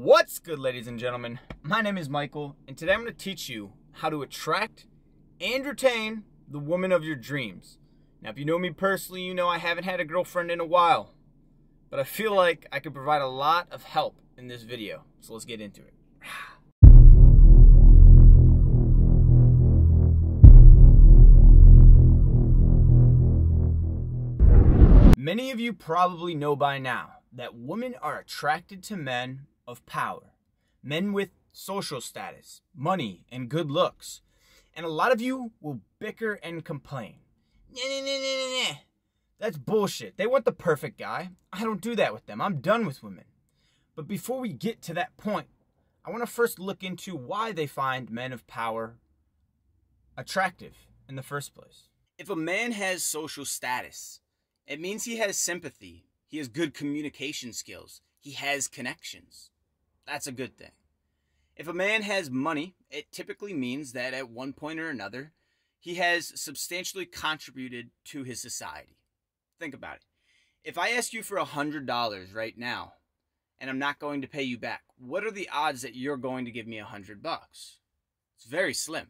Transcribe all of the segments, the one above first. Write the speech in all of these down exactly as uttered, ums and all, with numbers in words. What's good, ladies and gentlemen? My name is Michael, and today I'm going to teach you how to attract and retain the woman of your dreams. Now, if you know me personally, you know I haven't had a girlfriend in a while, but I feel like I could provide a lot of help in this video, so let's get into it. Many of you probably know by now that women are attracted to men of power, men with social status, money, and good looks. And a lot of you will bicker and complain. Nah, nah, nah, nah, nah. That's bullshit. They want the perfect guy. I don't do that with them. I'm done with women. But before we get to that point, I want to first look into why they find men of power attractive in the first place. If a man has social status, it means he has sympathy. He has good communication skills. He has connections. That's a good thing. If a man has money, it typically means that at one point or another, he has substantially contributed to his society. Think about it. If I ask you for one hundred dollars right now, and I'm not going to pay you back, what are the odds that you're going to give me one hundred bucks? It's very slim,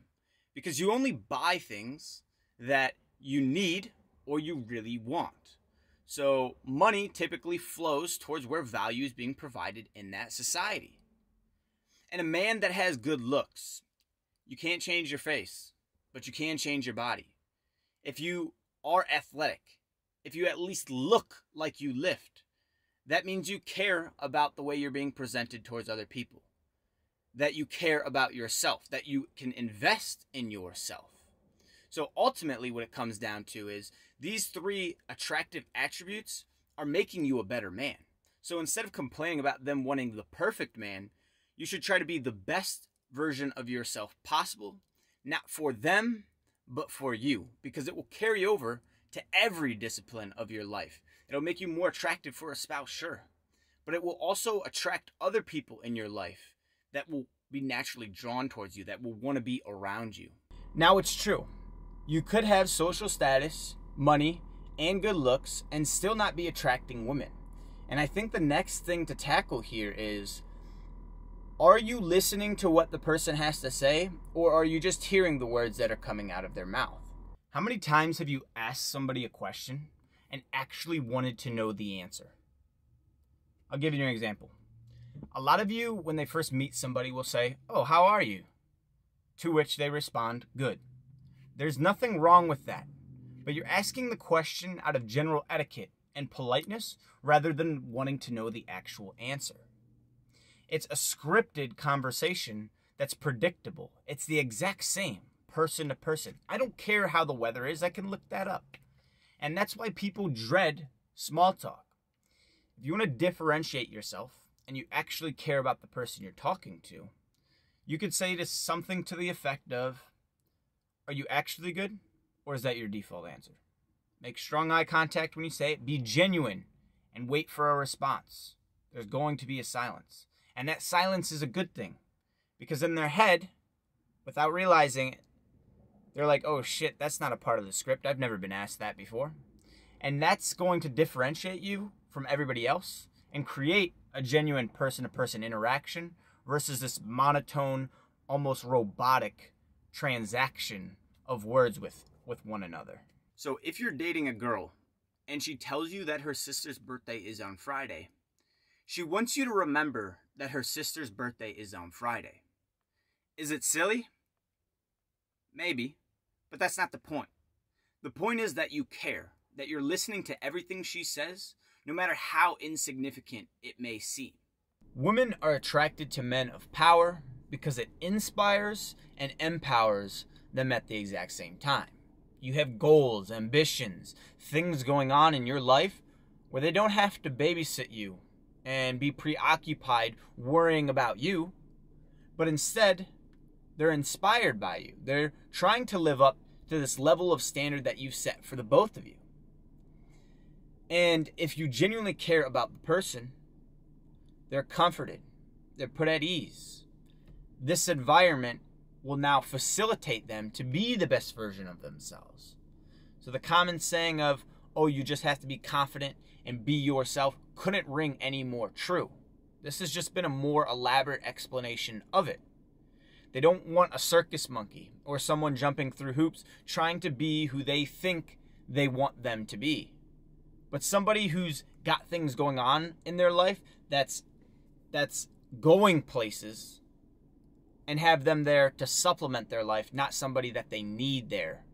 because you only buy things that you need or you really want. So money typically flows towards where value is being provided in that society. And a man that has good looks, you can't change your face, but you can change your body. If you are athletic, if you at least look like you lift, that means you care about the way you're being presented towards other people, that you care about yourself, that you can invest in yourself. So ultimately what it comes down to is these three attractive attributes are making you a better man. So instead of complaining about them wanting the perfect man, you should try to be the best version of yourself possible, not for them, but for you, because it will carry over to every discipline of your life. It'll make you more attractive for a spouse, sure, but it will also attract other people in your life that will be naturally drawn towards you, that will want to be around you. Now, it's true. You could have social status, money, and good looks and still not be attracting women. And I think the next thing to tackle here is, are you listening to what the person has to say, or are you just hearing the words that are coming out of their mouth? How many times have you asked somebody a question and actually wanted to know the answer? I'll give you an example. A lot of you, when they first meet somebody, will say, "Oh, how are you?" To which they respond, "Good." There's nothing wrong with that, but you're asking the question out of general etiquette and politeness rather than wanting to know the actual answer. It's a scripted conversation that's predictable. It's the exact same person to person. I don't care how the weather is. I can look that up. And that's why people dread small talk. If you want to differentiate yourself and you actually care about the person you're talking to, you could say something to the effect of, "Are you actually good, or is that your default answer?" Make strong eye contact when you say it. Be genuine and wait for a response. There's going to be a silence. And that silence is a good thing, because in their head, without realizing it, they're like, "Oh shit, that's not a part of the script. I've never been asked that before." And that's going to differentiate you from everybody else and create a genuine person-to-person interaction versus this monotone, almost robotic transaction of words with with one another. So if you're dating a girl and she tells you that her sister's birthday is on Friday, she wants you to remember that her sister's birthday is on Friday. Is it silly? Maybe, but that's not the point. The point is that you care, that you're listening to everything she says, no matter how insignificant it may seem. Women are attracted to men of power because it inspires and empowers them at the exact same time. You have goals, ambitions, things going on in your life where they don't have to babysit you and be preoccupied worrying about you, but instead, they're inspired by you. They're trying to live up to this level of standard that you've set for the both of you. And if you genuinely care about the person, they're comforted, they're put at ease. This environment will now facilitate them to be the best version of themselves. So the common saying of, "Oh, you just have to be confident and be yourself," couldn't ring any more true. This has just been a more elaborate explanation of it. They don't want a circus monkey or someone jumping through hoops trying to be who they think they want them to be, but somebody who's got things going on in their life that's that's going places, and have them there to supplement their life, not somebody that they need there.